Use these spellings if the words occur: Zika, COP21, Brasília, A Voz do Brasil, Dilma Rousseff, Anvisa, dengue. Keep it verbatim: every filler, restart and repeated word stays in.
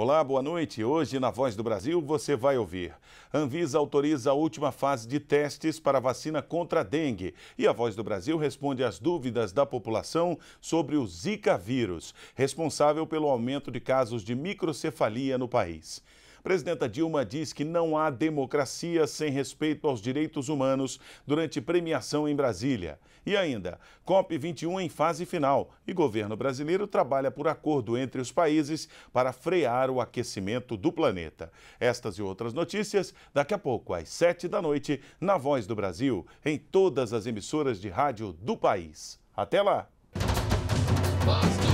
Olá, boa noite. Hoje, na Voz do Brasil, você vai ouvir. Anvisa autoriza a última fase de testes para a vacina contra a dengue. E a Voz do Brasil responde às dúvidas da população sobre o Zika vírus, responsável pelo aumento de casos de microcefalia no país. Presidenta Dilma diz que não há democracia sem respeito aos direitos humanos durante premiação em Brasília. E ainda, COP vinte e um em fase final e governo brasileiro trabalha por acordo entre os países para frear o aquecimento do planeta. Estas e outras notícias daqui a pouco, às sete da noite, na Voz do Brasil, em todas as emissoras de rádio do país. Até lá! Basta.